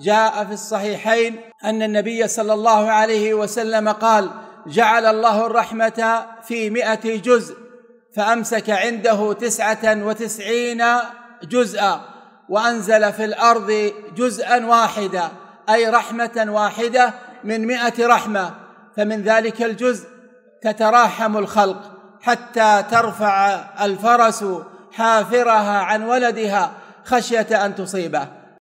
جاء في الصحيحين أن النبي صلى الله عليه وسلم قال: جعل الله الرحمة في 100 جزء، فأمسك عنده 99 جزءا، وأنزل في الأرض جزءا واحدا، أي رحمة واحدة من 100 رحمة، فمن ذلك الجزء تتراحم الخلق حتى ترفع الفرس حافرها عن ولدها خشية أن تصيبه.